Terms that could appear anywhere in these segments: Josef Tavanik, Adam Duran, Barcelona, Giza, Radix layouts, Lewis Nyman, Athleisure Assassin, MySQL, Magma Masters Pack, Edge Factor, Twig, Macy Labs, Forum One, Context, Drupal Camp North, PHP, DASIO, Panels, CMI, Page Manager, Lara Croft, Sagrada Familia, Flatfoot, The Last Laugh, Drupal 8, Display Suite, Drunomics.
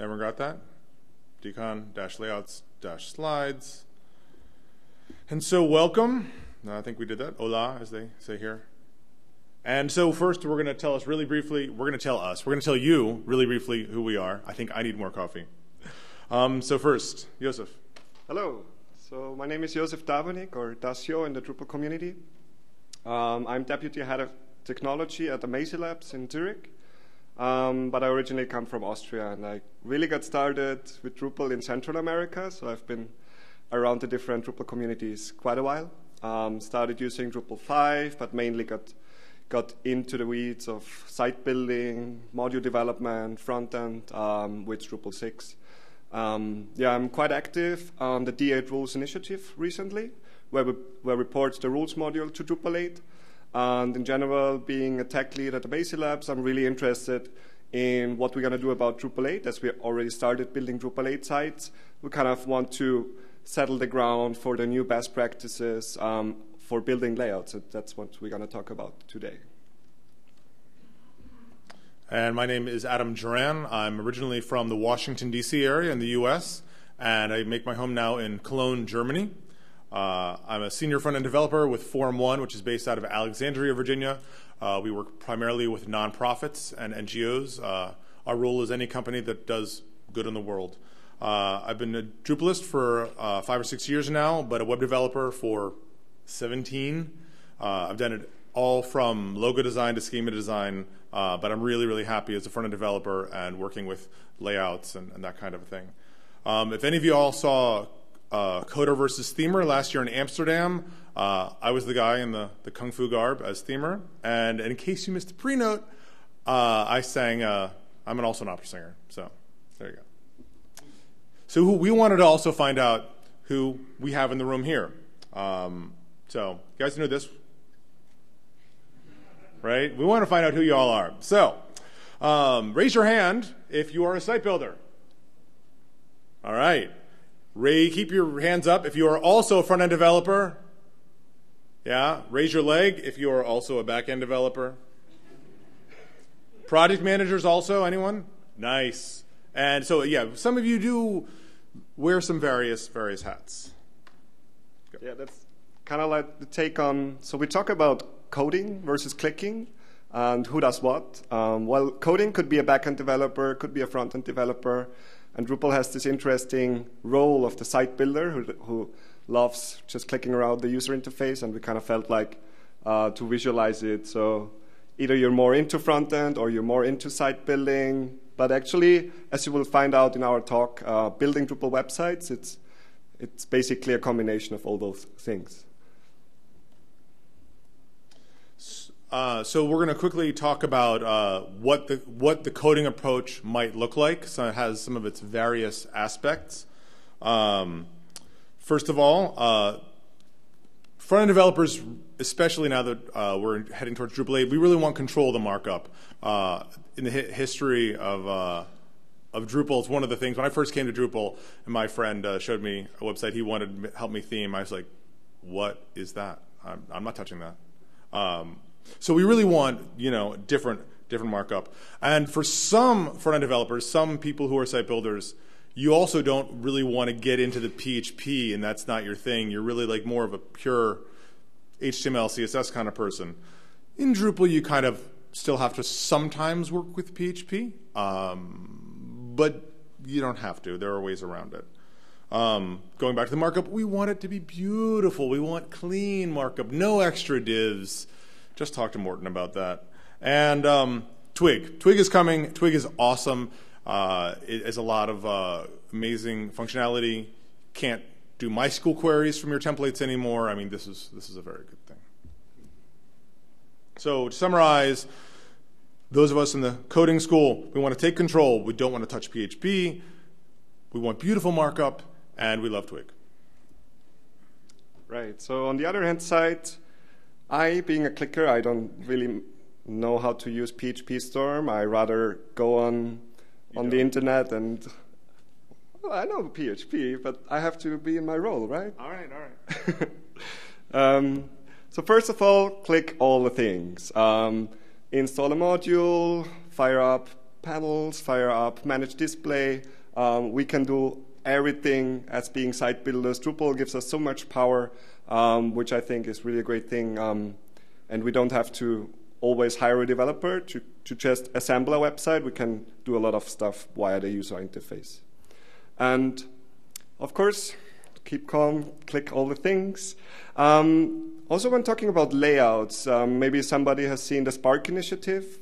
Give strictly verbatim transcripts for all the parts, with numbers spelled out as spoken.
Everyone got that? Decon-layouts-slides. And so welcome. I think we did that. Hola, as they say here. And so first we're going to tell us really briefly, we're going to tell us, we're going to tell you really briefly who we are. I think I need more coffee. Um, so first, Josef. Hello. So my name is Josef Tavanik, or DASIO in the Drupal community. Um, I'm Deputy Head of Technology at the Macy Labs in Zurich. Um, but I originally come from Austria, and I really got started with Drupal in Central America. So I've been around the different Drupal communities quite a while. Um, started using Drupal five, but mainly got got into the weeds of site building, module development, front-end um, with Drupal six. Um, yeah, I'm quite active on the D eight Rules Initiative recently, where we, where we port the rules module to Drupal eight. And in general, being a tech lead at the Macy Labs, I'm really interested in what we're going to do about Drupal eight. As we already started building Drupal eight sites, we kind of want to settle the ground for the new best practices um, for building layouts. That's what we're going to talk about today. And my name is Adam Duran. I'm originally from the Washington, D C area in the U S, and I make my home now in Cologne, Germany. Uh, I'm a senior front-end developer with Forum One, which is based out of Alexandria, Virginia. Uh, we work primarily with nonprofits and N G Os. Uh, our role is any company that does good in the world. Uh, I've been a Drupalist for uh, five or six years now, but a web developer for seventeen. Uh, I've done it all from logo design to schema design, uh, but I'm really, really happy as a front-end developer and working with layouts and, and that kind of a thing. Um, if any of you all saw Uh, Coder versus Themer last year in Amsterdam. Uh, I was the guy in the, the Kung Fu garb as Themer. And in case you missed the pre-note, uh, I sang, uh, I'm an, also an opera singer. So there you go. So who, we wanted to also find out who we have in the room here. Um, so you guys know this, right? We want to find out who you all are. So um, raise your hand if you are a site builder. All right. Ray, keep your hands up if you are also a front-end developer. Yeah, raise your leg if you are also a back-end developer. Project managers also, anyone? Nice. And so, yeah, some of you do wear some various, various hats. Go. Yeah, that's kind of like the take on, so we talk about coding versus clicking and who does what. Um, well, coding could be a back-end developer, could be a front-end developer. And Drupal has this interesting role of the site builder who, who loves just clicking around the user interface, and we kind of felt like uh, to visualize it. So either you're more into front-end or you're more into site building. But actually, as you will find out in our talk, uh, building Drupal websites, it's, it's basically a combination of all those things. Uh, so we're going to quickly talk about uh, what the what the coding approach might look like. So it has some of its various aspects. Um, first of all, uh, front-end developers, especially now that uh, we're heading towards Drupal eight, we really want control of the markup. Uh, in the hi history of uh, of Drupal, it's one of the things. When I first came to Drupal, and my friend uh, showed me a website he wanted to help me theme, I was like, "What is that? I'm, I'm not touching that." Um, So we really want, you know, different different markup. And for some front-end developers, some people who are site builders, you also don't really want to get into the P H P, and that's not your thing. You're really like more of a pure H T M L, C S S kind of person. In Drupal, you kind of still have to sometimes work with P H P, um, but you don't have to. There are ways around it. Um, going back to the markup, we want it to be beautiful. We want clean markup, no extra divs. Just talked to Morton about that. And um, Twig. Twig is coming. Twig is awesome. Uh, it has a lot of uh, amazing functionality. Can't do MySQL queries from your templates anymore. I mean, this is, this is a very good thing. So to summarize, those of us in the coding school, we want to take control. We don't want to touch P H P. We want beautiful markup, and we love Twig. Right. So on the other hand side, I, being a clicker, I don't really know how to use P H P Storm. I rather go on on the internet and, well, I know P H P, but I have to be in my role, right? All right, all right. um, so first of all, click all the things. Um, install a module, fire up panels, fire up manage display. Um, we can do everything as being site builders. Drupal gives us so much power, um, which I think is really a great thing. Um, and we don't have to always hire a developer to, to just assemble a website. We can do a lot of stuff via the user interface. And of course, keep calm, click all the things. Um, also, when talking about layouts, um, maybe somebody has seen the Spark initiative.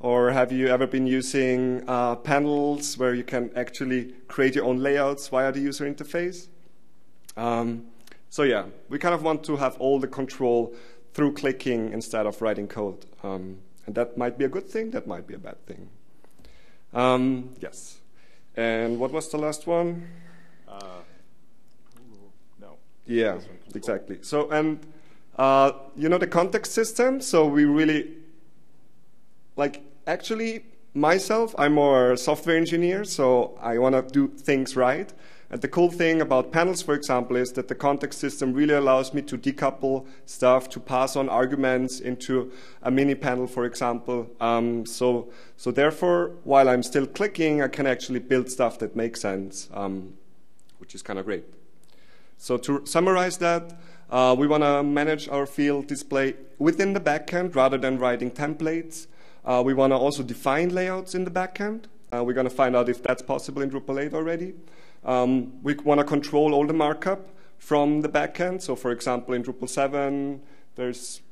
Or have you ever been using uh, panels where you can actually create your own layouts via the user interface? Um, so yeah, we kind of want to have all the control through clicking instead of writing code. Um, and that might be a good thing, that might be a bad thing. Um, yes. And what was the last one? Uh, no. Yeah, exactly. So, and uh, you know the context system, so we really, like, actually, myself, I'm more a software engineer, so I want to do things right. And the cool thing about panels, for example, is that the context system really allows me to decouple stuff, to pass on arguments into a mini panel, for example. Um, so, so therefore, while I'm still clicking, I can actually build stuff that makes sense, um, which is kind of great. So to summarize that, uh, we want to manage our field display within the backend rather than writing templates. Uh, we want to also define layouts in the backend. Uh, we're going to find out if that's possible in Drupal eight already. Um, we want to control all the markup from the backend. So, for example, in Drupal seven, there's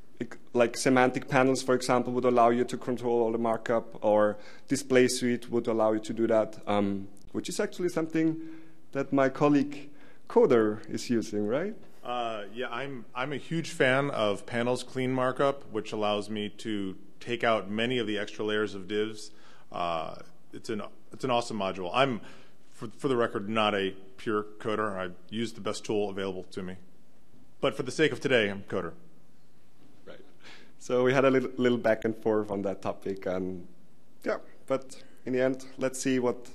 like semantic panels, for example, would allow you to control all the markup, or Display Suite would allow you to do that, um, which is actually something that my colleague Coder is using, right? Uh, yeah, I'm I'm a huge fan of Panels Clean Markup, which allows me to take out many of the extra layers of divs. Uh, it's an it's an awesome module. I'm, for, for the record, not a pure coder. I use the best tool available to me, but for the sake of today, I'm coder. Right. So we had a little, little back and forth on that topic, and yeah, but in the end, let's see what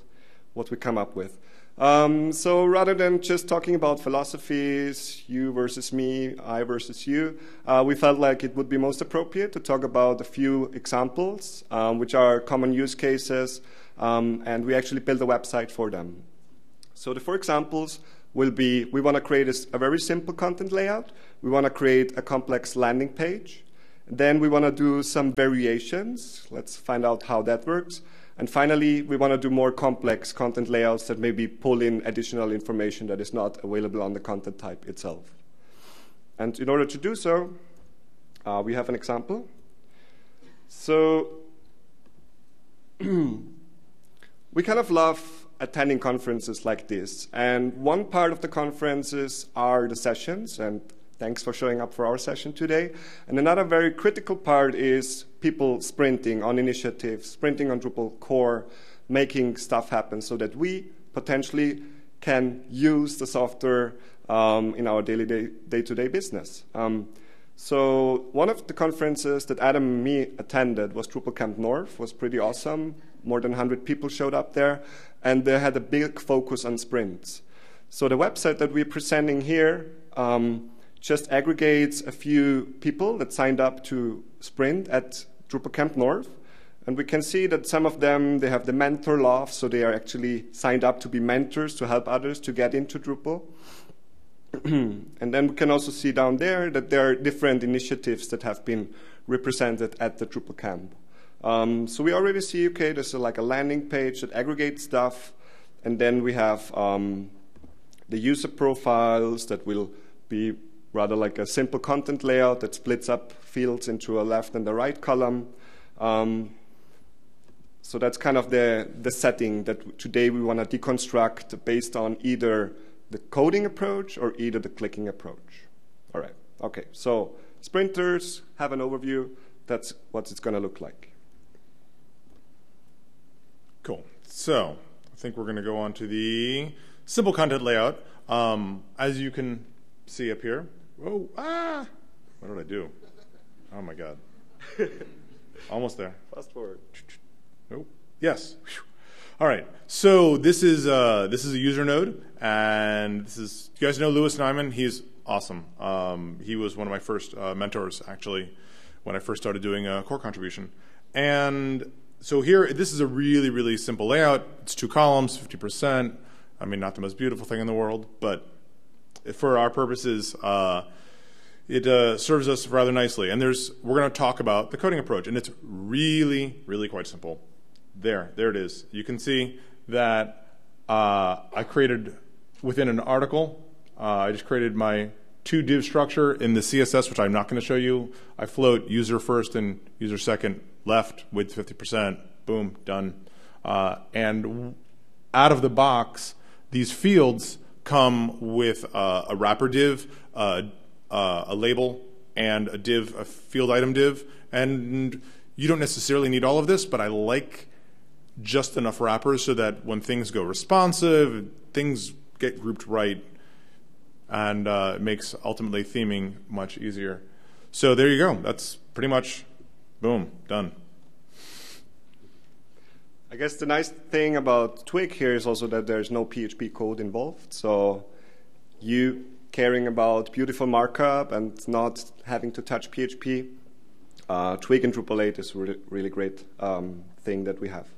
what we come up with. Um, so rather than just talking about philosophies, you versus me, I versus you, uh, we felt like it would be most appropriate to talk about a few examples, um, which are common use cases, um, and we actually build a website for them. So the four examples will be, we want to create a, a very simple content layout, we want to create a complex landing page, then we want to do some variations, let's find out how that works. And finally, we want to do more complex content layouts that maybe pull in additional information that is not available on the content type itself. And in order to do so, uh, we have an example. So we kind of love attending conferences like this. And one part of the conferences are the sessions, and thanks for showing up for our session today. And another very critical part is people sprinting on initiatives, sprinting on Drupal core, making stuff happen so that we potentially can use the software um, in our daily day-to-day business. Um, so one of the conferences that Adam and me attended was Drupal Camp North, was pretty awesome. More than one hundred people showed up there, and they had a big focus on sprints. So the website that we're presenting here um, just aggregates a few people that signed up to sprint at Drupal Camp North. And we can see that some of them, they have the mentor love, so they are actually signed up to be mentors to help others to get into Drupal. And then we can also see down there that there are different initiatives that have been represented at the Drupal Camp. Um, so we already see, okay, there's a, like a landing page that aggregates stuff. And then we have um, the user profiles that will be rather like a simple content layout that splits up fields into a left and a right column. Um, so that's kind of the, the setting that today we want to deconstruct based on either the coding approach or either the clicking approach. All right, okay, so sprinters have an overview. That's what it's going to look like. Cool, so I think we're going to go on to the simple content layout. Um, as you can see up here, whoa, ah, what did I do? Oh my God. Almost there. Fast forward. Nope. Yes. Whew. All right, so this is, uh, this is a user node, and this is, you guys know Lewis Nyman? He's awesome. Um, he was one of my first uh, mentors, actually, when I first started doing a core contribution. And So here, this is a really, really simple layout. It's two columns, fifty percent. I mean, not the most beautiful thing in the world, but for our purposes, uh, it uh, serves us rather nicely. And there's, we're going to talk about the coding approach, and it's really, really quite simple. There, there it is. You can see that uh, I created within an article. Uh, I just created my two div structure in the C S S, which I'm not going to show you. I float user first and user second, left, width fifty percent, boom, done. Uh, and out of the box, these fields come with uh, a wrapper div, uh, uh, a label, and a div, a field item div. And you don't necessarily need all of this, but I like just enough wrappers so that when things go responsive, things get grouped right, and uh, it makes ultimately theming much easier. So there you go. That's pretty much, boom, done. I guess the nice thing about Twig here is also that there's no P H P code involved. So you caring about beautiful markup and not having to touch P H P, uh, Twig and Drupal eight is a re really great um, thing that we have.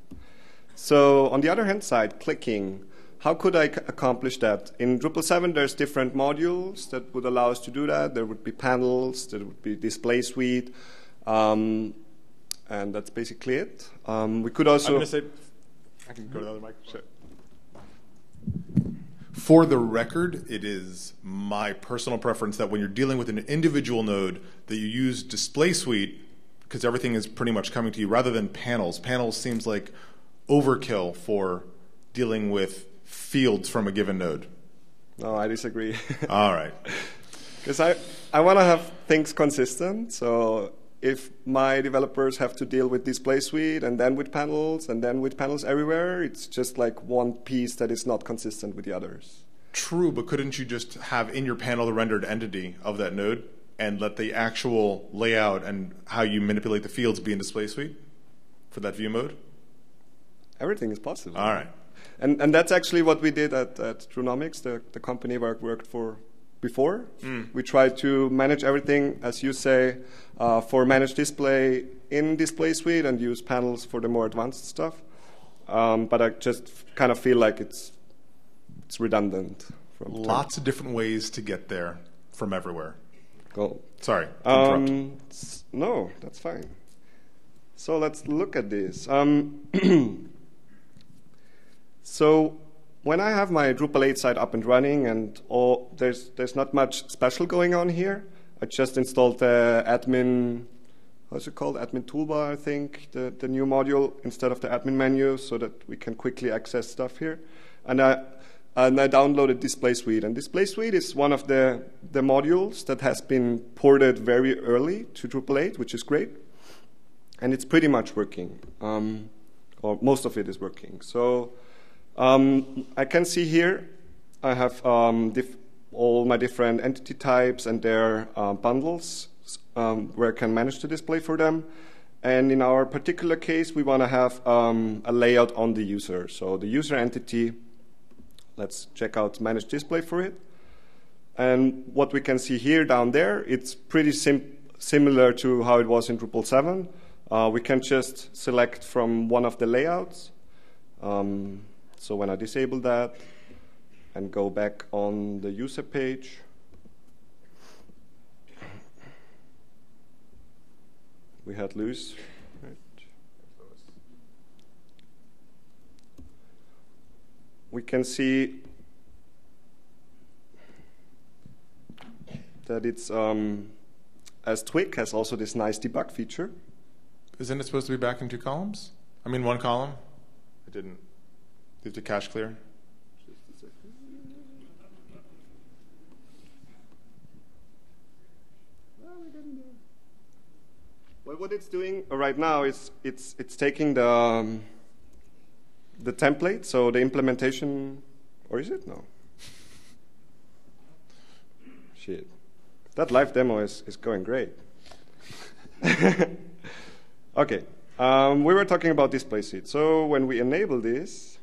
So on the other hand side, clicking. How could I accomplish that? In Drupal seven, there's different modules that would allow us to do that. There would be panels, there would be Display Suite, um, and that's basically it. Um, we could also. I'm gonna say, I can go to the other microphone. Sure. For the record, it is my personal preference that when you're dealing with an individual node, that you use Display Suite because everything is pretty much coming to you, rather than panels. Panels seems like overkill for dealing with fields from a given node. No, I disagree. All right. Because I, I want to have things consistent. So if my developers have to deal with Display Suite and then with panels and then with panels everywhere, it's just like one piece that is not consistent with the others. True, but couldn't you just have in your panel the rendered entity of that node and let the actual layout and how you manipulate the fields be in Display Suite for that view mode? Everything is possible. All right. And, and that's actually what we did at, at Drunomics, the, the company where I worked for before. Mm. We tried to manage everything, as you say, uh, for managed display in Display Suite and use panels for the more advanced stuff. Um, but I just kind of feel like it's, it's redundant. From Lots time. of different ways to get there from everywhere. Cool. Sorry. Um, no, that's fine. So let's look at this. Um, So when I have my Drupal eight site up and running, and all, there's, there's not much special going on here. I just installed the admin, what's it called? Admin toolbar, I think, the, the new module instead of the admin menu so that we can quickly access stuff here. And I, and I downloaded Display Suite. And Display Suite is one of the, the modules that has been ported very early to Drupal eight, which is great. And it's pretty much working, um, or most of it is working. So Um, I can see here I have um, diff all my different entity types and their uh, bundles um, where I can manage the display for them. And in our particular case, we want to have um, a layout on the user. So the user entity, let's check out Manage Display for it. And what we can see here down there, it's pretty sim similar to how it was in Drupal seven. Uh, we can just select from one of the layouts. Um, So when I disable that and go back on the user page, we had Lewis. Right. We can see that it's, um, as Twig has also this nice debug feature. Isn't it supposed to be back in two columns? I mean, one column? It didn't. Do you have to cache clear? Just a second. Well, what it's doing right now is it's it's taking the um, the template, so the implementation, or is it no? Shit, that live demo is is going great. Okay, um, we were talking about Display Suite. So when we enable this.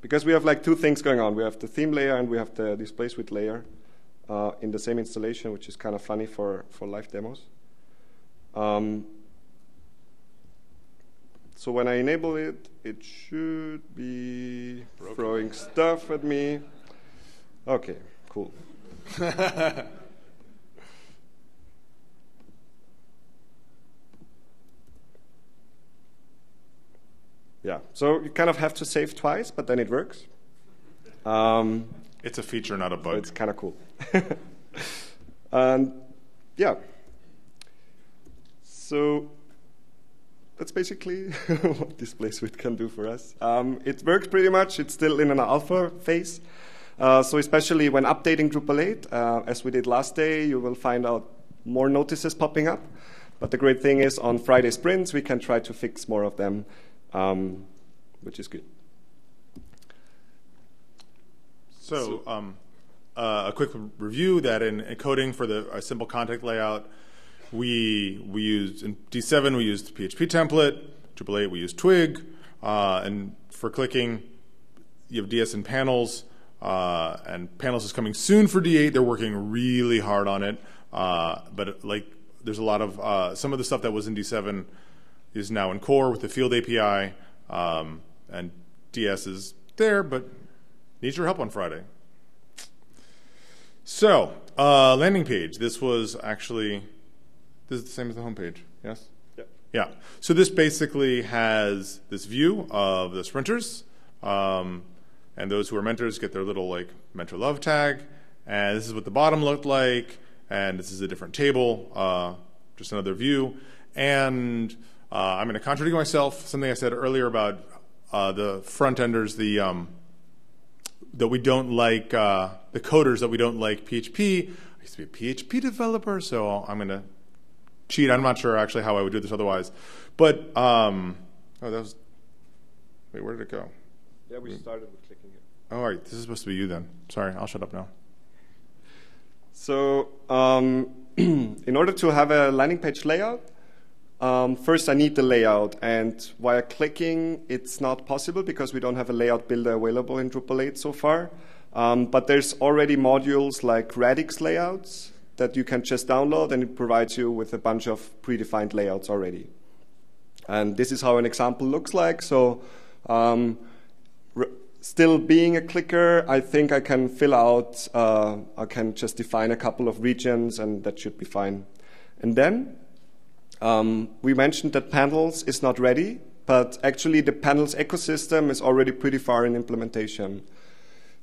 Because we have like two things going on. We have the theme layer and we have the Display Suite layer uh, in the same installation, which is kind of funny for, for live demos. Um, So when I enable it, it should be broken. Throwing stuff at me. Okay, cool. Yeah, so you kind of have to save twice, but then it works. Um, it's a feature, not a bug. So it's kind of cool. And yeah, so that's basically what Display Suite can do for us. Um, it works pretty much. It's still in an alpha phase. Uh, so especially when updating Drupal eight, uh, as we did last day, you will find out more notices popping up. But the great thing is on Friday sprints, we can try to fix more of them, um, which is good. So um, uh, a quick review that in coding for the our simple contact layout, We we used in D seven we used the P H P template, Drupal eight we used Twig, uh, and for clicking, you have D S and Panels, uh, and Panels is coming soon for D eight. They're working really hard on it, uh, but like there's a lot of uh, some of the stuff that was in D seven is now in core with the Field A P I, um, and D S is there, but needs your help on Friday. So uh, landing page. This was actually. This is the same as the homepage, yes? Yeah. Yeah. So this basically has this view of the sprinters, um, and those who are mentors get their little like mentor love tag, and this is what the bottom looked like, and this is a different table, uh, just another view. And uh, I'm going to contradict myself. Something I said earlier about uh, the front enders, the um, that we don't like uh, the coders that we don't like P H P. I used to be a P H P developer, so I'm going to cheat. I'm not sure actually how I would do this otherwise, but um, oh, that was. Wait, where did it go? Yeah, we started with clicking it. Oh, all right, this is supposed to be you then. Sorry, I'll shut up now. So, um, in order to have a landing page layout, um, first I need the layout, and via clicking, it's not possible because we don't have a layout builder available in Drupal eight so far. Um, but there's already modules like Radix layouts that you can just download, and it provides you with a bunch of predefined layouts already. And this is how an example looks like. So um, still being a clicker, I think I can fill out, uh, I can just define a couple of regions, and that should be fine. And then um, we mentioned that Panels is not ready, but actually the Panels ecosystem is already pretty far in implementation.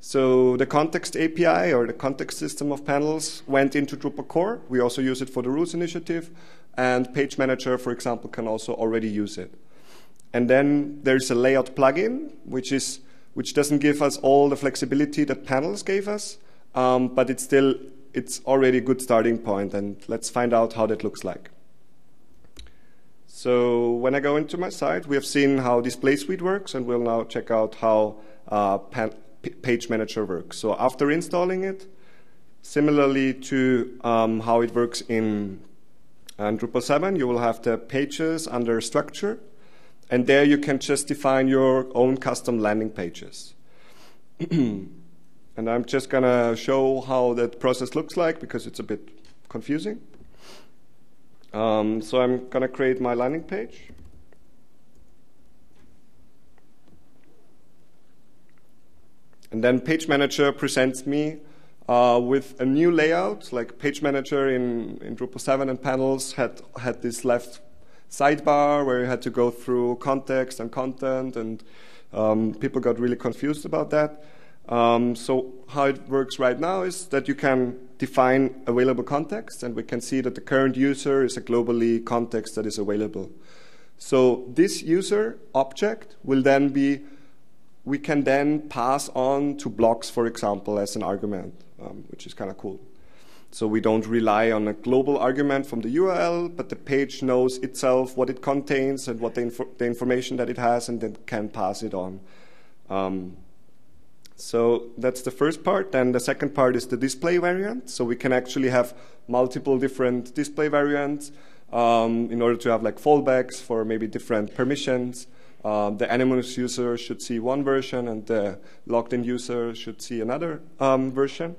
So the context A P I, or the context system of Panels, went into Drupal core. We also use it for the rules initiative, and Page Manager, for example, can also already use it. And then there's a layout plugin, which is which doesn't give us all the flexibility that Panels gave us, um, but it's still it's already a good starting point. And let's find out how that looks like. So when I go into my site, we have seen how Display Suite works, and we'll now check out how uh, Pan Page Manager works. So after installing it, similarly to um, how it works in uh, Drupal seven, you will have the pages under structure, and there you can just define your own custom landing pages. And I'm just going to show how that process looks like because it's a bit confusing. Um, so I'm going to create my landing page. And then Page Manager presents me uh, with a new layout. Like Page Manager in, in Drupal seven and Panels had, had this left sidebar where you had to go through context and content, and um, people got really confused about that. Um, so how it works right now is that you can define available context, and we can see that the current user is a globally context that is available. So this user object will then be we can then pass on to blocks, for example, as an argument, um, which is kind of cool. So we don't rely on a global argument from the U R L, but the page knows itself what it contains and what the, inf the information that it has, and then can pass it on. Um, so that's the first part. Then the second part is the display variant. So we can actually have multiple different display variants um, in order to have like fallbacks for maybe different permissions. Um, the anonymous user should see one version, and the logged-in user should see another um, version.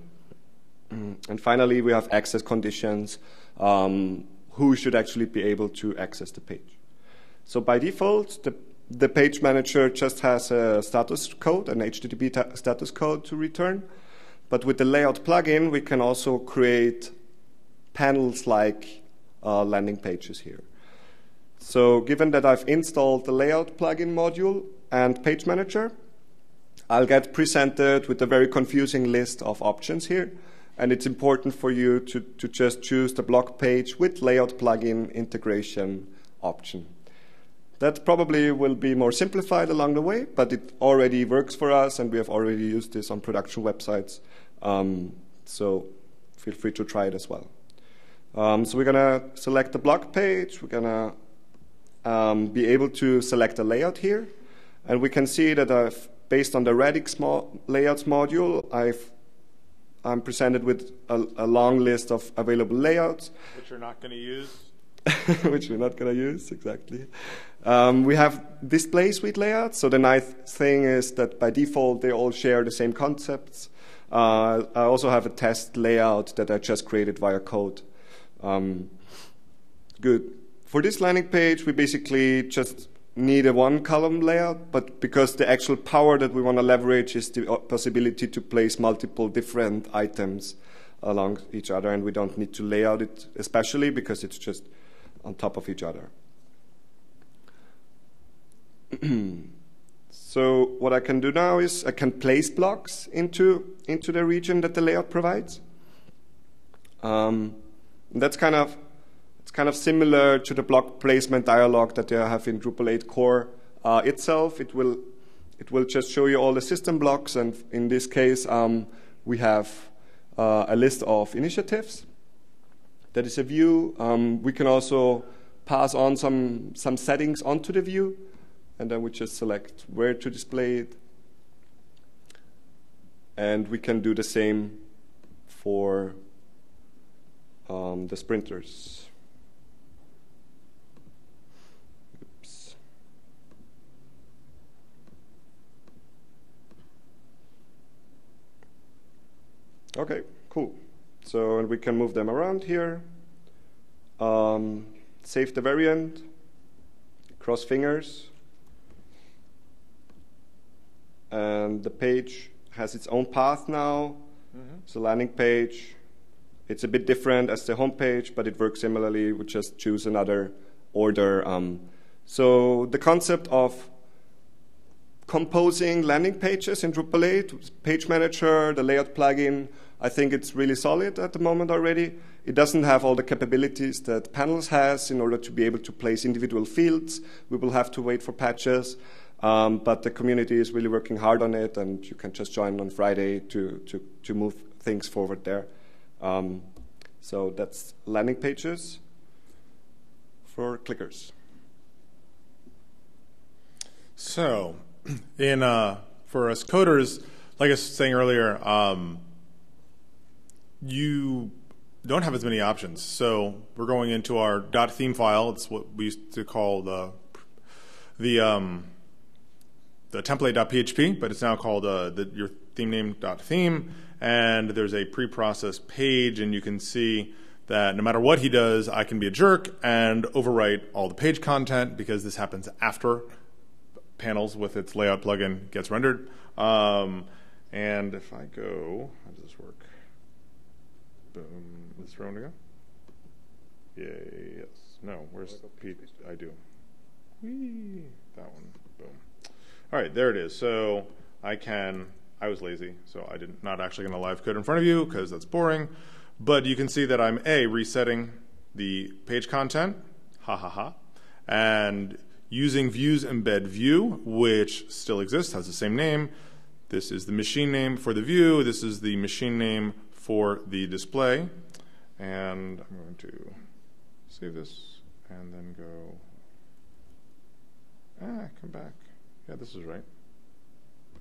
And finally, we have access conditions, um, who should actually be able to access the page. So by default, the the page manager just has a status code, an H T T P status code to return. But with the layout plugin, we can also create panels like uh, landing pages here. So given that I've installed the layout plugin module and page manager, I'll get presented with a very confusing list of options here. And it's important for you to, to just choose the block page with layout plugin integration option. That probably will be more simplified along the way, but it already works for us, and we have already used this on production websites. Um, so feel free to try it as well. Um, so we're going to select the block page. We're going to um, be able to select a layout here. And we can see that I've, based on the Radix mo- layouts module, I've I'm presented with a, a long list of available layouts. Which you're not going to use. Which we're not going to use, exactly. Um, we have Display Suite layouts. So the nice thing is that by default, they all share the same concepts. Uh, I also have a test layout that I just created via code. Um, good. For this landing page, we basically just need a one-column layout, but because the actual power that we want to leverage is the possibility to place multiple different items along each other, and we don't need to layout it especially because it's just on top of each other. So what I can do now is I can place blocks into, into the region that the layout provides. Um, that's kind of It's kind of similar to the block placement dialog that you have in Drupal eight core uh, itself. It will, it will just show you all the system blocks, and in this case, um, we have uh, a list of initiatives. That is a view. Um, we can also pass on some, some settings onto the view, and then we just select where to display it. And we can do the same for um, the sprinters. Okay, cool. So and we can move them around here. Um, save the variant. Cross fingers. And the page has its own path now. Mm-hmm. It's a landing page. It's a bit different as the home page, but it works similarly. We just choose another order. Um, so the concept of composing landing pages in Drupal eight, Page Manager, the layout plugin, I think it's really solid at the moment already. It doesn't have all the capabilities that Panels has in order to be able to place individual fields. We will have to wait for patches, um, but the community is really working hard on it, and you can just join on Friday to, to, to move things forward there. Um, so that's landing pages for clickers. So in uh, for us coders, like I was saying earlier, um, you don't have as many options. So we're going into our .theme file. It's what we used to call the the um, the template.php, but it's now called uh, the, your theme name .theme. And there's a pre-processed page, and you can see that no matter what he does, I can be a jerk and overwrite all the page content because this happens after Panels with its layout plugin gets rendered. Um, and if I go, how does this work? Boom. Is this where I want to go? Yay, yes. No, where's the P? I do. Whee. That one. Boom. All right, there it is. So I can, I was lazy, so I didn't, not actually going to live code in front of you because that's boring. But you can see that I'm A, resetting the page content. Ha ha ha. And using views embed view, which still exists, has the same name. This is the machine name for the view. This is the machine name for the display. And I'm going to save this and then go, ah, come back. Yeah, this is right.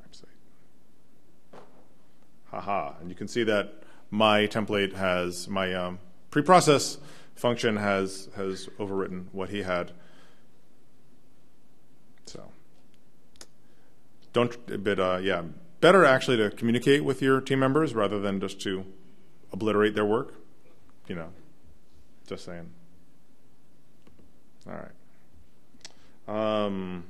Website. Haha. And you can see that my template has, my um, preprocess function has, has overwritten what he had. So, don't, but uh, yeah, better actually to communicate with your team members rather than just to obliterate their work. You know, just saying. All right. Um,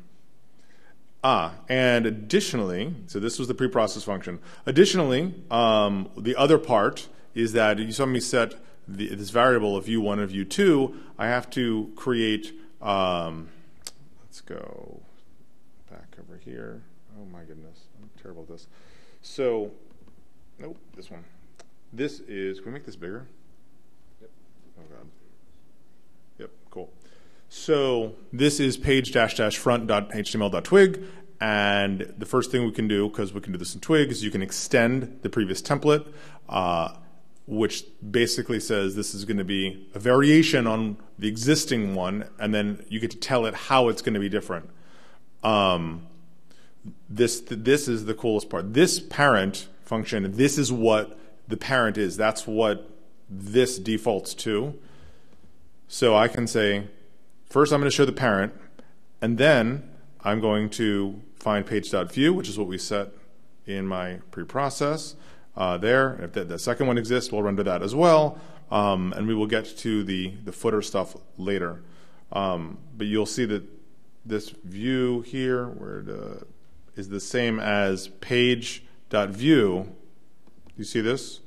Ah, and additionally, so this was the preprocess function. Additionally, um, the other part is that you saw me set the, this variable of u one and u two. I have to create, um, let's go back over here. Oh my goodness, I'm terrible at this. So, nope, this one. This is, can we make this bigger? Yep. Oh God. Yep, cool. So this is page dash dash front dot html dot twig, and the first thing we can do, because we can do this in Twig, is you can extend the previous template, uh, which basically says this is going to be a variation on the existing one, and then you get to tell it how it's going to be different. Um, this this is the coolest part. This parent function, this is what the parent is. That's what this defaults to. So I can say, first, I'm going to show the parent, and then I'm going to find page.view, which is what we set in my preprocess uh, there. If the, the second one exists, we'll render that as well, um, and we will get to the, the footer stuff later. Um, but you'll see that this view here where the, is the same as page.view. You see this?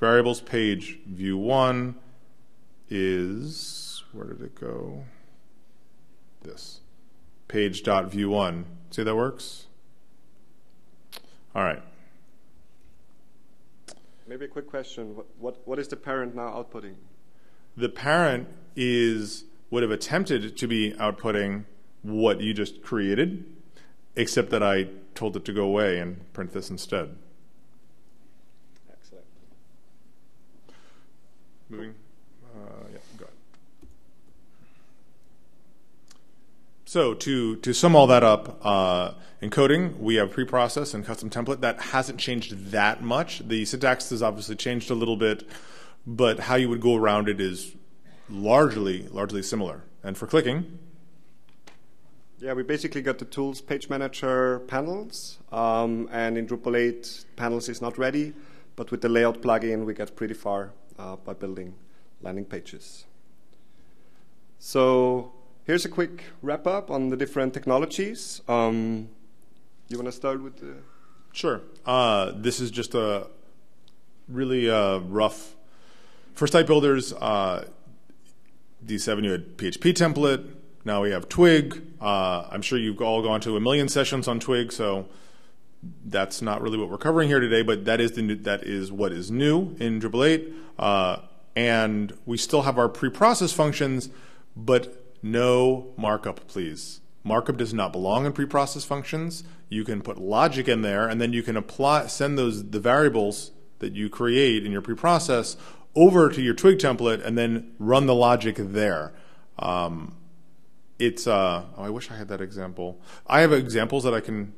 Variables page view one is, where did it go? This page.view one. See how that works? All right. Maybe a quick question. What, what, what is the parent now outputting? The parent is would have attempted to be outputting what you just created, except that I told it to go away and print this instead. Excellent. Moving. So to, to sum all that up, uh, encoding, we have preprocess and custom template. That hasn't changed that much. The syntax has obviously changed a little bit, but how you would go around it is largely, largely similar. And for clicking. Yeah, we basically got the tools, Page Manager, Panels, um, and in Drupal eight, Panels is not ready, but with the layout plugin, we got pretty far uh, by building landing pages. So here's a quick wrap-up on the different technologies. Um, you want to start with the... Sure. Uh, this is just a really uh, rough... For site builders, uh, D seven, you had P H P template. Now we have Twig. Uh, I'm sure you've all gone to a million sessions on Twig, so that's not really what we're covering here today, but that is, the new, that is what is new in Drupal eight. Uh, and we still have our preprocess functions, but no markup, please. Markup does not belong in preprocess functions. You can put logic in there, and then you can apply, send those the variables that you create in your preprocess over to your Twig template, and then run the logic there. Um, it's. Uh, oh, I wish I had that example. I have examples that I can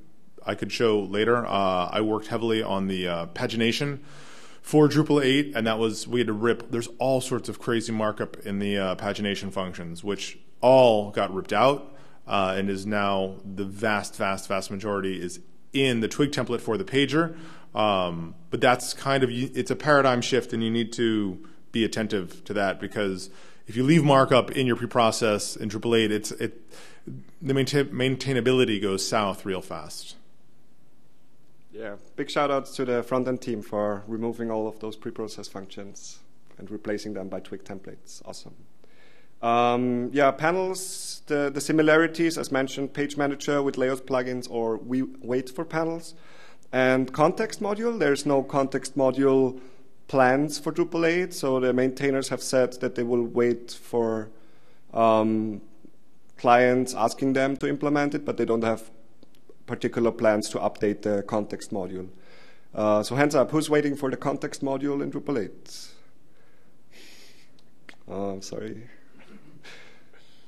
I could show later. Uh, I worked heavily on the uh, pagination for Drupal eight, and that was we had to rip. There's all sorts of crazy markup in the uh, pagination functions, which all got ripped out uh, and is now the vast, vast, vast majority is in the Twig template for the pager. Um, but that's kind of, it's a paradigm shift, and you need to be attentive to that, because if you leave markup in your preprocess in Drupal eight, it's, it, the maintain, maintainability goes south real fast. Yeah, big shout outs to the front end team for removing all of those preprocess functions and replacing them by Twig templates. Awesome. Um, yeah, Panels, the, the similarities, as mentioned, Page Manager with Layout plugins, or we wait for Panels. And Context Module, there's no Context Module plans for Drupal eight, so the maintainers have said that they will wait for um, clients asking them to implement it, but they don't have particular plans to update the Context Module. Uh, so hands up, who's waiting for the Context Module in Drupal eight? Oh, I'm sorry.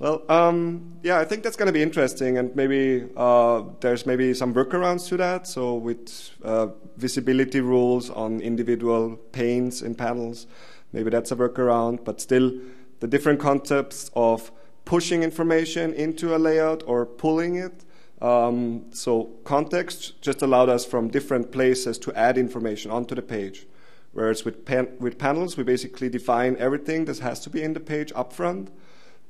Well, um, yeah, I think that's going to be interesting, and maybe uh, there's maybe some workarounds to that. So with uh, visibility rules on individual panes in Panels, maybe that's a workaround. But still, the different concepts of pushing information into a layout or pulling it. Um, so context just allowed us from different places to add information onto the page. Whereas with, pan with Panels, we basically define everything that has to be in the page upfront.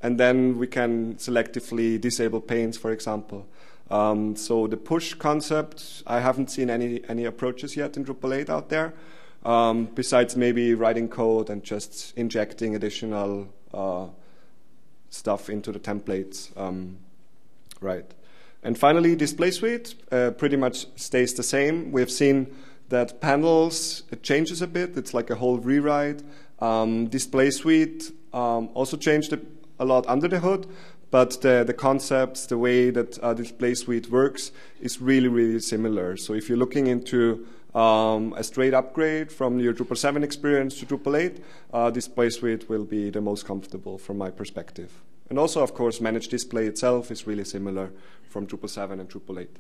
And then we can selectively disable panes, for example. Um, so the push concept, I haven't seen any, any approaches yet in Drupal eight out there, um, besides maybe writing code and just injecting additional uh, stuff into the templates. Um, right. And finally, Display Suite uh, pretty much stays the same. We've seen that Panels, it changes a bit. It's like a whole rewrite. Um, Display Suite um, also changed a, a lot under the hood. But the, the concepts, the way that uh, Display Suite works is really, really similar. So if you're looking into um, a straight upgrade from your Drupal seven experience to Drupal eight, uh, Display Suite will be the most comfortable from my perspective. And also, of course, Managed Display itself is really similar from Drupal seven and Drupal eight.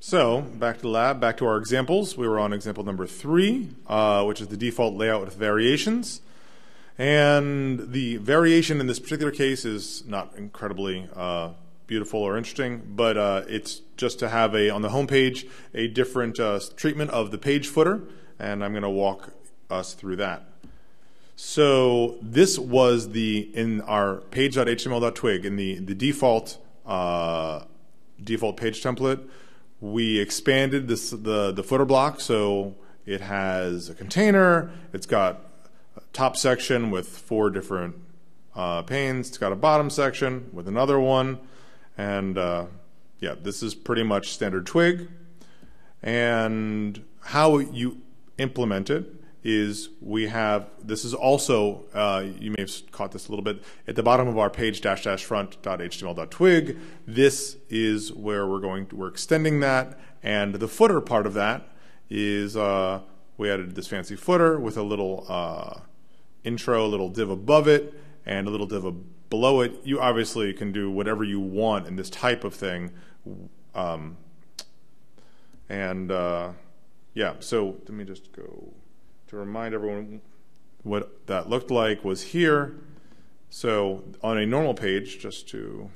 So back to the lab, back to our examples. We were on example number three, uh, which is the default layout with variations. And the variation in this particular case is not incredibly uh, beautiful or interesting, but uh, it's just to have a on the home page a different uh, treatment of the page footer, and I'm going to walk us through that. So this was the in our page dot H T M L dot twig in the the default uh, default page template. We expanded this the the footer block, so it has a container. It's got top section with four different uh, panes. It's got a bottom section with another one. And uh, yeah, this is pretty much standard Twig. And how you implement it is we have, this is also, uh, you may have caught this a little bit, at the bottom of our page dash dash front dot H T M L dot twig, this is where we're going to, we're extending that. And the footer part of that is, uh, we added this fancy footer with a little uh, intro, a little div above it, and a little div below it. You obviously can do whatever you want in this type of thing. Um, and uh, yeah, so let me just go to remind everyone what that looked like was here. So on a normal page, just to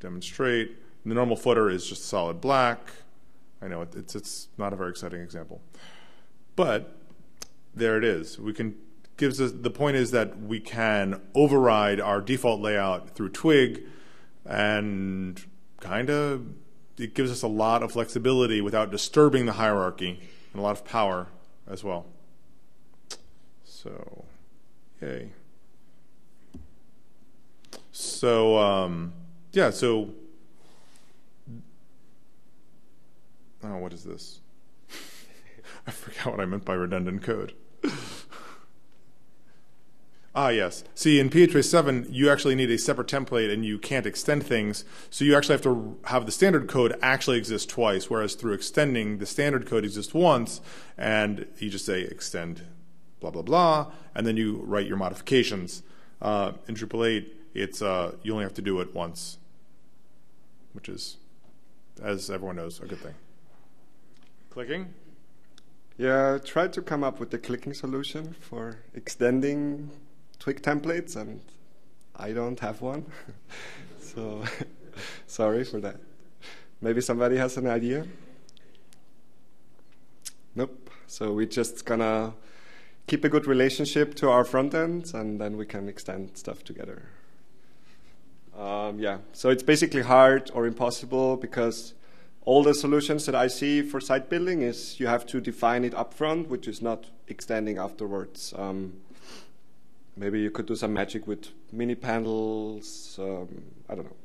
demonstrate, the normal footer is just solid black. I know it, it's, it's not a very exciting example. But there it is. We can gives us the point is that we can override our default layout through Twig, and kind of it gives us a lot of flexibility without disturbing the hierarchy, and a lot of power as well. So, yay. So um, yeah. So oh, what is this? I forgot what I meant by redundant code. Ah, yes. See, in P H P seven, you actually need a separate template, and you can't extend things. So you actually have to have the standard code actually exist twice, whereas through extending, the standard code exists once, and you just say extend blah, blah, blah, and then you write your modifications. Uh, in Drupal eight, it's, uh, you only have to do it once, which is, as everyone knows, a good thing. Clicking. Yeah, I tried to come up with the clicking solution for extending Twig templates, and I don't have one. So, sorry for that. Maybe somebody has an idea? Nope. So we're just gonna keep a good relationship to our front ends, and then we can extend stuff together. Um, yeah, so it's basically hard or impossible because all the solutions that I see for site building is you have to define it upfront, which is not extending afterwards. Um, maybe you could do some magic with mini panels. Um, I don't know.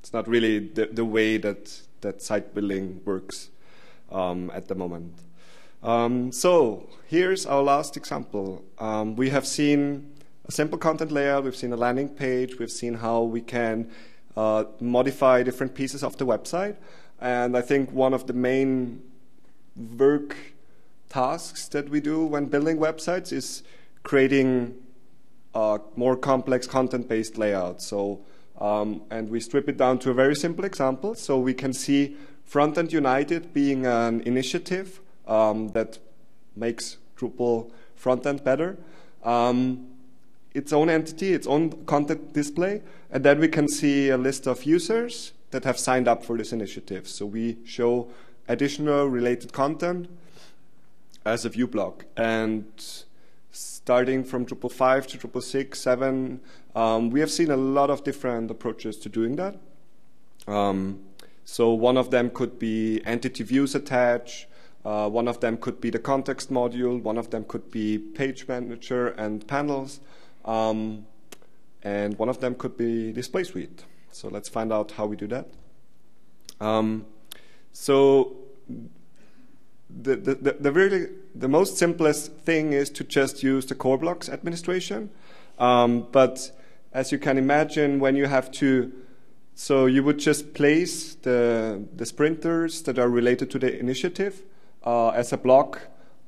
It's not really the, the way that, that site building works um, at the moment. Um, so here's our last example. Um, we have seen a simple content layout. We've seen a landing page. We've seen how we can uh, modify different pieces of the website. And I think one of the main work tasks that we do when building websites is creating uh, more complex content-based layouts. So, um, and we strip it down to a very simple example. So we can see Frontend United being an initiative um, that makes Drupal frontend better. Um, its own entity, its own content display. And then we can see a list of users that have signed up for this initiative. So we show additional related content as a view block. And starting from Drupal five to Drupal six, seven, um, we have seen a lot of different approaches to doing that. Um, so one of them could be entity views attach, uh, one of them could be the context module, one of them could be Page Manager and Panels, um, and one of them could be Display Suite. So let's find out how we do that. Um, so the, the, the, the really the most simplest thing is to just use the core blocks administration. Um, but as you can imagine, when you have to, so you would just place the, the sprinters that are related to the initiative uh, as a block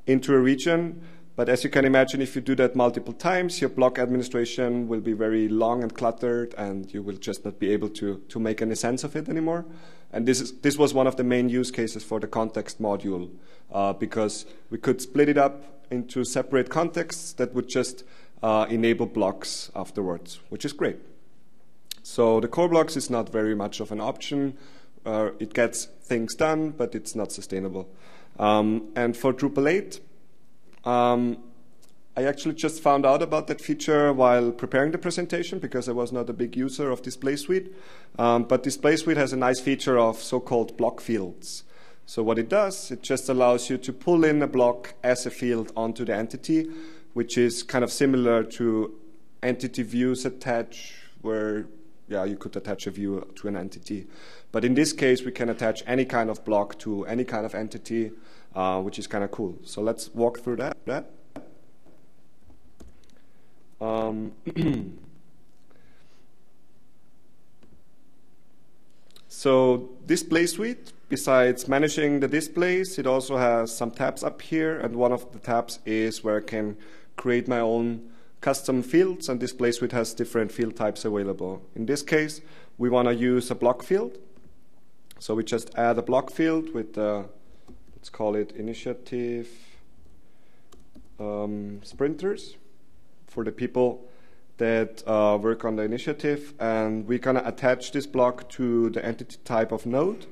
into a region. But as you can imagine, if you do that multiple times, your block administration will be very long and cluttered, and you will just not be able to, to make any sense of it anymore. And this, is, this was one of the main use cases for the context module, uh, because we could split it up into separate contexts that would just uh, enable blocks afterwards, which is great. So the core blocks is not very much of an option. Uh, it gets things done, but it's not sustainable. Um, and for Drupal eight, Um, I actually just found out about that feature while preparing the presentation because I was not a big user of Display Suite. Um, but Display Suite has a nice feature of so-called block fields. So what it does, it just allows you to pull in a block as a field onto the entity, which is kind of similar to entity views attach, where yeah, you could attach a view to an entity. But in this case, we can attach any kind of block to any kind of entity, Uh, which is kind of cool. So let's walk through that. that. Um, so Display Suite, besides managing the displays, it also has some tabs up here, and one of the tabs is where I can create my own custom fields, and Display Suite has different field types available. In this case, we want to use a block field. So we just add a block field with the uh, let's call it initiative um, sprinters for the people that uh, work on the initiative, and we're gonna attach this block to the entity type of node,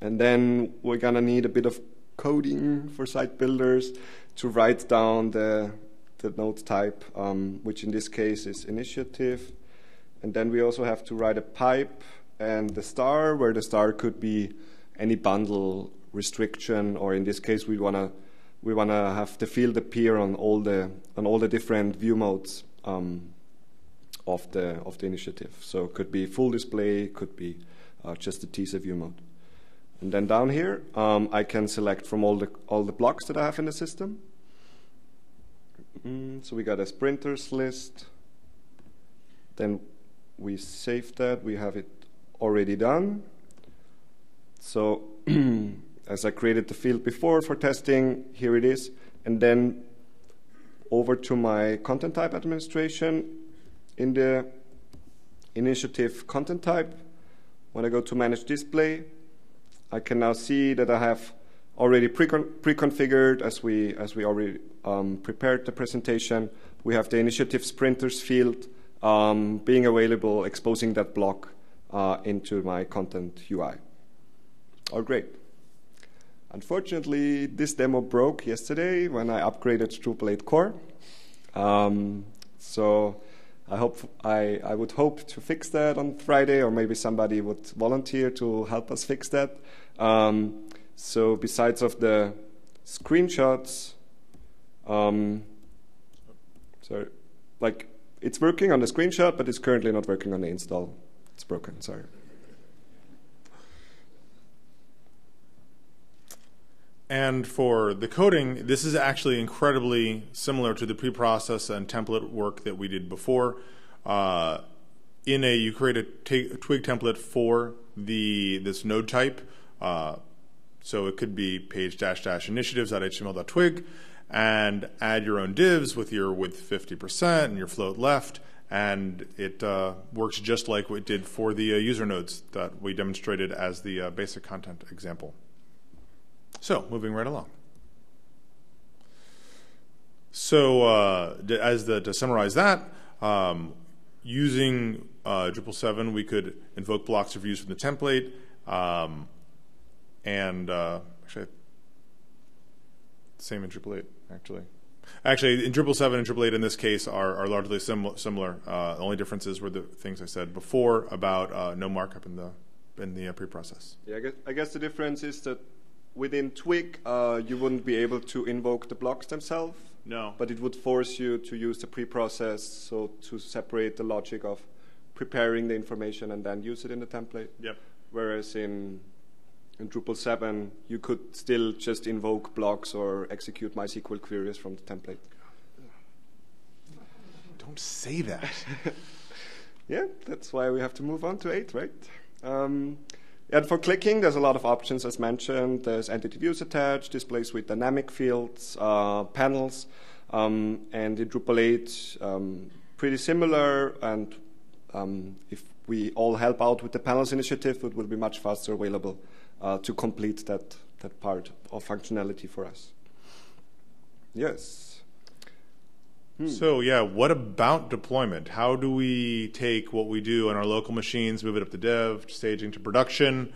and then we're gonna need a bit of coding for site builders to write down the, the node type, um, which in this case is initiative, and then we also have to write a pipe and the star, where the star could be any bundle restriction, or in this case, we wanna we wanna have the field appear on all the on all the different view modes um, of the of the initiative. So it could be full display, could be uh, just a teaser view mode. And then down here, um, I can select from all the all the blocks that I have in the system. Mm, so we got a sprinters list. Then we save that. We have it already done. So as I created the field before for testing, here it is. And then over to my content type administration. In the initiative content type, when I go to manage display, I can now see that I have already pre-configured, as we, as we already um, prepared the presentation. We have the initiative sprinters field um, being available, exposing that block uh, into my content U I. Oh, great. Unfortunately, this demo broke yesterday when I upgraded Drupal eight core. Um, so I hope I, I would hope to fix that on Friday, or maybe somebody would volunteer to help us fix that. Um, so besides of the screenshots, um, sorry, like it's working on the screenshot, but it's currently not working on the install. It's broken. Sorry. And for the coding, this is actually incredibly similar to the preprocess and template work that we did before. Uh, in a, you create a Twig template for the this node type. Uh, so it could be page dash dash initiatives dot H T M L dot twig, and add your own divs with your width fifty percent and your float left, and it uh, works just like what it did for the uh, user nodes that we demonstrated as the uh, basic content example. So, moving right along. So, uh, as the, to summarize that, um, using uh, Drupal seven, we could invoke blocks of views from the template, um, and uh, actually, same in Drupal eight, actually. Actually, in Drupal seven and Drupal eight in this case are, are largely sim similar. Uh, the only differences were the things I said before about uh, no markup in the in the uh, pre-process. Yeah, I guess, I guess the difference is that within Twig, uh, you wouldn't be able to invoke the blocks themselves. No. But it would force you to use the pre-process, so to separate the logic of preparing the information and then use it in the template. Yep. Whereas in in Drupal seven, you could still just invoke blocks or execute MySQL queries from the template. Don't say that. Yeah, that's why we have to move on to eight, right? Um, and for clicking, there's a lot of options, as mentioned. There's entity views attached, display suite dynamic fields, uh, panels, um, and in Drupal eight, um, pretty similar. And um, if we all help out with the panels initiative, it will be much faster available Uh, to complete that, that part of functionality for us. Yes. Hmm. So yeah, what about deployment? How do we take what we do on our local machines, move it up to dev, staging to production?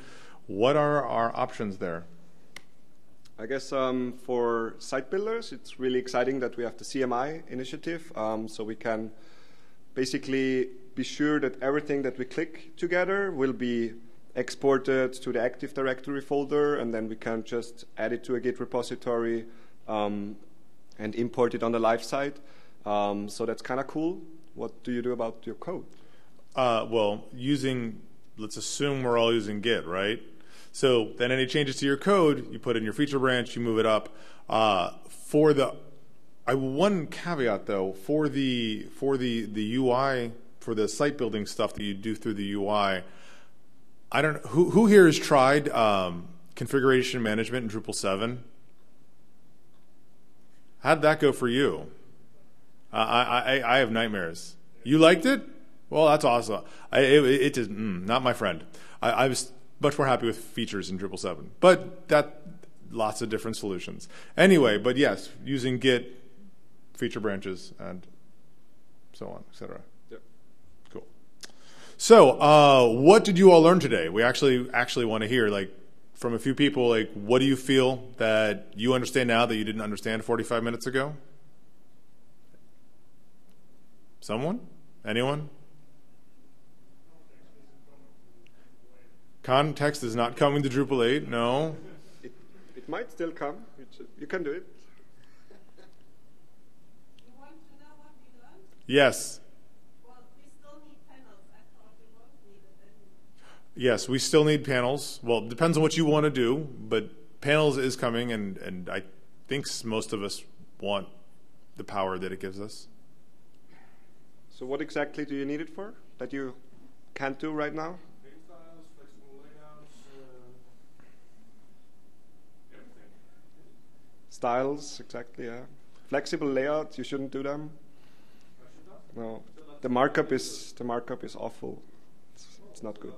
What are our options there? I guess um, for site builders, it's really exciting that we have the C M I initiative, um, so we can basically be sure that everything that we click together will be exported to the Active Directory folder, and then we can just add it to a Git repository um, and import it on the live site. Um, so that's kind of cool. What do you do about your code? Uh, well, using, let's assume we're all using Git, right? So then any changes to your code, you put in your feature branch, you move it up. Uh, for the, I one caveat though, for the for the the U I, for the site building stuff that you do through the U I. I don't know, who, who here has tried um, configuration management in Drupal seven? How'd that go for you? Uh, I, I, I have nightmares. You liked it? Well, that's awesome. I, it, it is mm, not my friend. I, I was much more happy with features in Drupal seven, but that, lots of different solutions. Anyway, but yes, using Git, feature branches, and so on, et cetera. So, uh, what did you all learn today? We actually actually want to hear, like, from a few people, like, what do you feel that you understand now that you didn't understand forty-five minutes ago? Someone? Anyone? Context is not coming to Drupal eight, no. It, it might still come. It's, you can do it. You want to know what we learned? Yes. Yes, we still need panels. Well, it depends on what you want to do, but panels is coming, and, and I think most of us want the power that it gives us. So what exactly do you need it for that you can't do right now? Big files, flexible layouts, uh, everything. Styles, exactly, yeah. Flexible layouts, you shouldn't do them. No, the markup is, the markup is awful. It's, it's not good.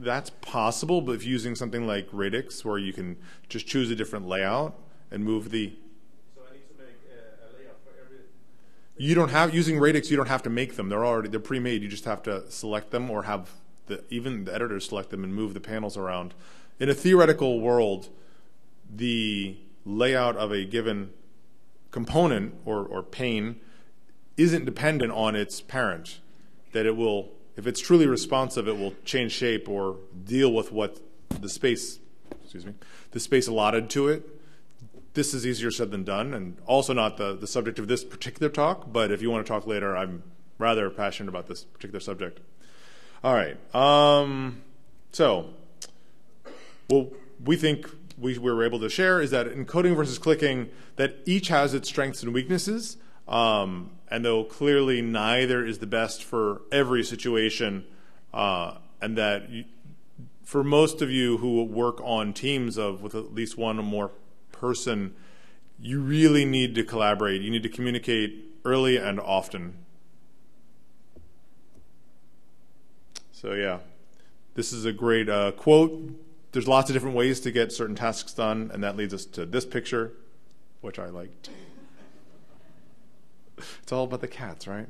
That's possible, but if using something like Radix, where you can just choose a different layout and move the. So I need to make a, a layout for every. You don't have using Radix. You don't have to make them. They're already they're pre-made. You just have to select them, or have the even the editor select them and move the panels around. In a theoretical world, the layout of a given component or or pane isn't dependent on its parent. That it will. If it's truly responsive, it will change shape or deal with what the space, excuse me, the space allotted to it. This is easier said than done, and also not the, the subject of this particular talk, but if you want to talk later, I'm rather passionate about this particular subject. All right, um, so what we think we were able to share is that in coding versus clicking, that each has its strengths and weaknesses. Um, and though clearly neither is the best for every situation, uh, and that you, for most of you who work on teams of with at least one or more person, you really need to collaborate. You need to communicate early and often. So yeah, this is a great uh, quote. There's lots of different ways to get certain tasks done, and that leads us to this picture, which I liked. It's all about the cats, right?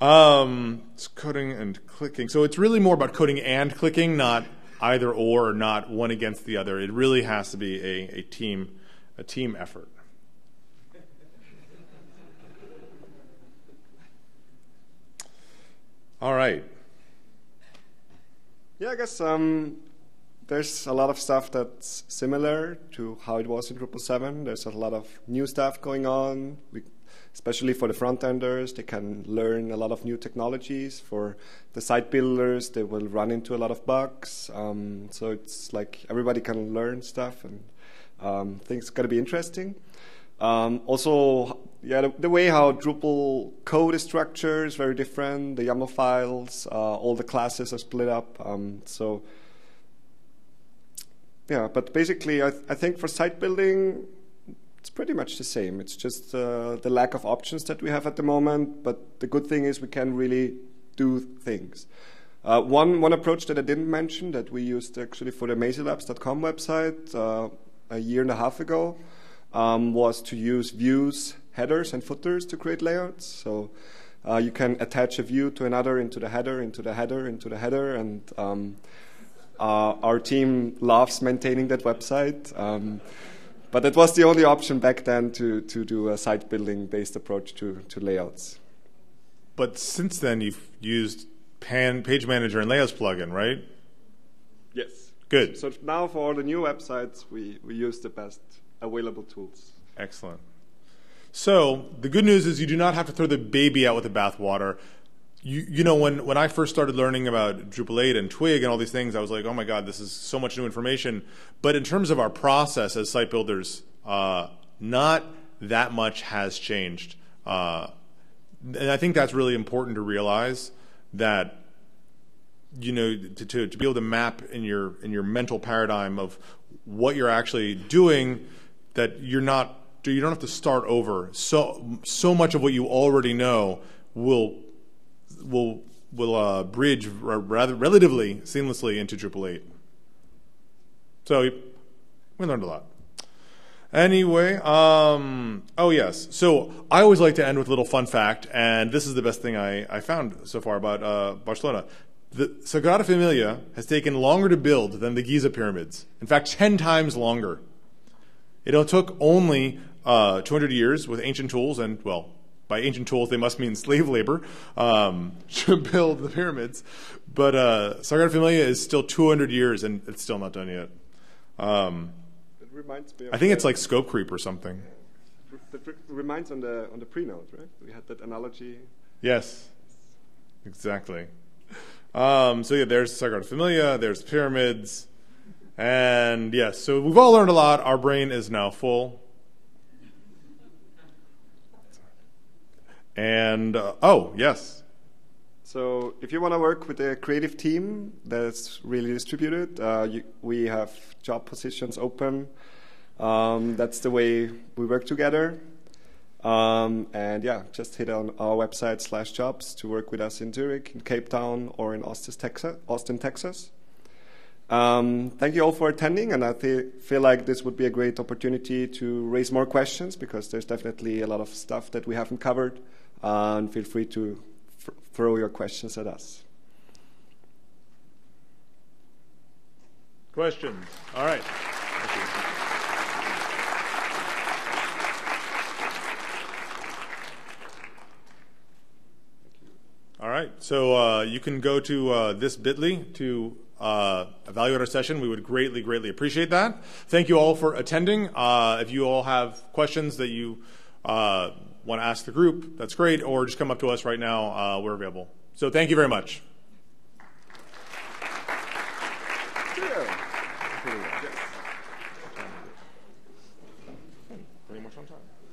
Um, it's coding and clicking. So it's really more about coding and clicking, not either or or not one against the other. It really has to be a, a team a team effort. All right. Yeah, I guess um, there's a lot of stuff that's similar to how it was in Drupal seven. There's a lot of new stuff going on, we, especially for the front-enders. They can learn a lot of new technologies. For the site builders, they will run into a lot of bugs. Um, so it's like everybody can learn stuff, and um, things are going to be interesting. Um, also, yeah, the, the way how Drupal code is structured is very different. The YAML files, uh, all the classes are split up. Um, so, yeah, but basically, I, th I think for site building, it's pretty much the same. It's just uh, the lack of options that we have at the moment. But the good thing is we can really do things. Uh, one one approach that I didn't mention that we used actually for the Macy Labs dot com website uh, a year and a half ago. Um, was to use views, headers, and footers to create layouts. So uh, you can attach a view to another, into the header, into the header, into the header. And um, uh, our team loves maintaining that website. Um, but that was the only option back then to, to do a site building-based approach to, to layouts. But since then, you've used Pan, Page Manager and Layouts plugin, right? Yes. Good. So now for all the new websites, we, we use the best available tools. Excellent. So the good news is you do not have to throw the baby out with the bathwater. You, you know, when, when I first started learning about Drupal eight and Twig and all these things, I was like, oh my God, this is so much new information. But in terms of our process as site builders, uh, not that much has changed. Uh, and I think that's really important to realize that, you know, to, to, to be able to map in your, in your mental paradigm of what you're actually doing, that you're not, you don't have to start over. So so much of what you already know will will will uh, bridge rather relatively seamlessly into Drupal eight. So we learned a lot. Anyway, um, oh yes. So I always like to end with a little fun fact, and this is the best thing I I found so far about uh, Barcelona. The Sagrada Familia has taken longer to build than the Giza pyramids. In fact, ten times longer. It took only uh, two hundred years with ancient tools, and, well, by ancient tools, they must mean slave labor, um, to build the pyramids. But uh, Sagrada Familia is still two hundred years, and it's still not done yet. Um, it reminds me of I think it's like scope creep or something. It reminds on the, on the pre-node, right? We had that analogy. Yes, exactly. Um, so yeah, there's Sagrada Familia, there's pyramids, and yes, so we've all learned a lot. Our brain is now full. And, uh, oh, yes. So if you want to work with a creative team that's really distributed, uh, you, we have job positions open. Um, that's the way we work together. Um, and yeah, just hit on our website slash jobs to work with us in Zurich, in Cape Town, or in Austin, Texas. Austin, Texas. Um, thank you all for attending, and I feel like this would be a great opportunity to raise more questions because there's definitely a lot of stuff that we haven't covered, uh, and feel free to f throw your questions at us. Questions? All right. Thank you. All right, so uh, you can go to uh, this bit dot L Y to uh, evaluate our session. We would greatly, greatly appreciate that. Thank you all for attending. Uh, if you all have questions that you uh, want to ask the group, that's great, or just come up to us right now. Uh, we're available. So thank you very much. Pretty much on time.